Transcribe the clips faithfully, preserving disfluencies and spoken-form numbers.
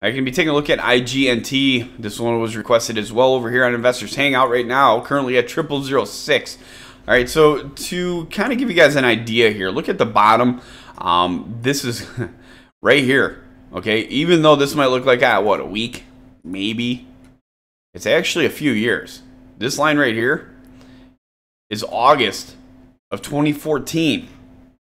I can be taking a look at I G N T. This one was requested as well over here on Investors Hangout right now, currently at triple zero six. All right, so to kind of give you guys an idea here, look at the bottom. Um, this is right here, okay? Even though this might look like, ah, what, a week, maybe? It's actually a few years. This line right here is August of twenty fourteen.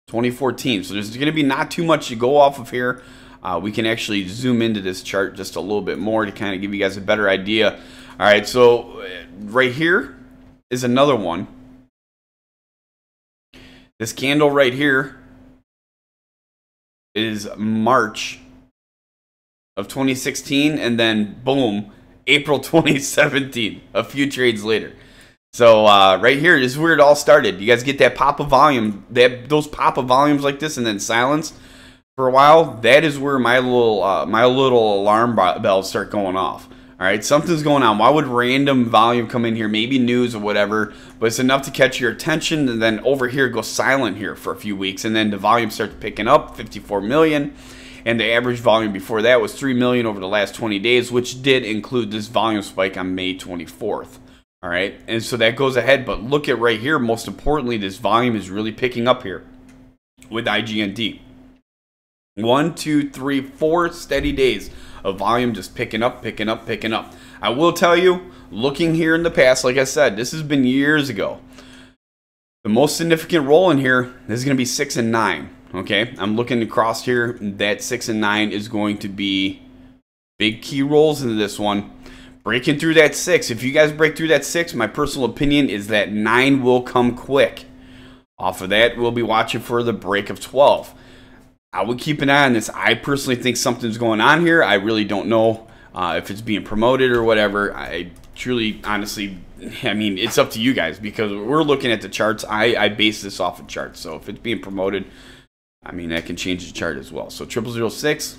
twenty fourteen, so there's going to be not too much to go off of here. Uh, we can actually zoom into this chart just a little bit more to kind of give you guys a better idea. All right, so right here is another one. This candle right here is March of twenty sixteen, and then boom, April twenty seventeen, a few trades later. So uh, right here is where it all started. You guys get that pop of volume, that those pop of volumes like this, and then silence for a while. That is where my little uh, my little alarm bells start going off. All right, something's going on. Why would random volume come in here? Maybe news or whatever, but it's enough to catch your attention. And then over here, go silent here for a few weeks, and then the volume starts picking up. fifty-four million, and the average volume before that was three million over the last twenty days, which did include this volume spike on May twenty-fourth. All right, and so that goes ahead, but look at right here. Most importantly, this volume is really picking up here with I G N T. One, two, three, four steady days of volume just picking up, picking up, picking up. I will tell you, looking here in the past, like I said, this has been years ago. The most significant roll in here is going to be six and nine. Okay, I'm looking across here. That six and nine is going to be big key rolls into this one. Breaking through that six. If you guys break through that six, my personal opinion is that nine will come quick. Off of that, we'll be watching for the break of twelve. I would keep an eye on this. I personally think something's going on here. I really don't know uh, if it's being promoted or whatever. I truly, honestly, I mean, it's up to you guys because we're looking at the charts. I, I base this off of charts. So if it's being promoted, I mean, that can change the chart as well. So triple zero six.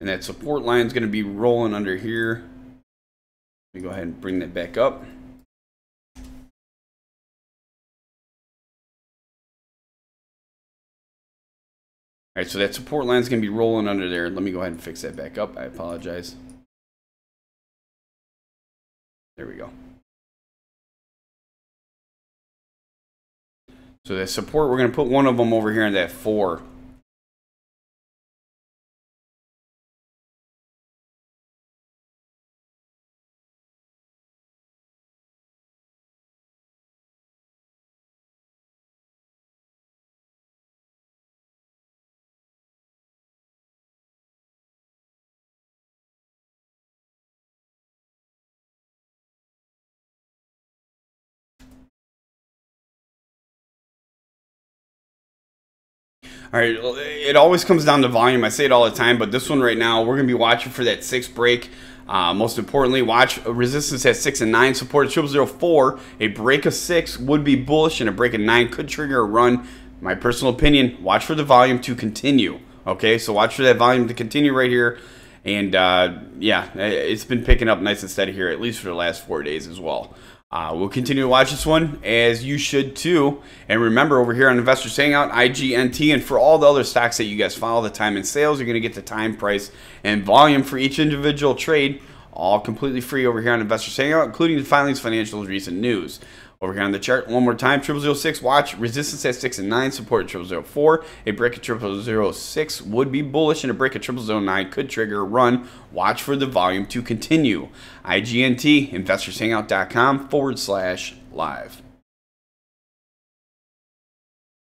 And that support line is going to be rolling under here. Let me go ahead and bring that back up. All right, so that support line is going to be rolling under there. Let me go ahead and fix that back up. I apologize. There we go. So that support, we're going to put one of them over here in that four. All right, it always comes down to volume. I say it all the time, but this one right now, we're going to be watching for that six break. Uh, most importantly, watch resistance at six and nine, support at triple zero four. A break of six would be bullish, and a break of nine could trigger a run. My personal opinion, watch for the volume to continue. Okay, so watch for that volume to continue right here. And uh, yeah, it's been picking up nice and steady here, at least for the last four days as well. Uh, we'll continue to watch this one, as you should too. And remember, over here on Investors Hangout, I G N T, and for all the other stocks that you guys follow, the time and sales, you're going to get the time, price, and volume for each individual trade, all completely free over here on Investors Hangout, including the filings, financials, recent news. Over here on the chart, one more time, triple zero six, watch resistance at six and nine, support at triple zero four. A break at triple zero six would be bullish, and a break at triple zero nine could trigger a run. Watch for the volume to continue. I G N T, investors hangout dot com forward slash live.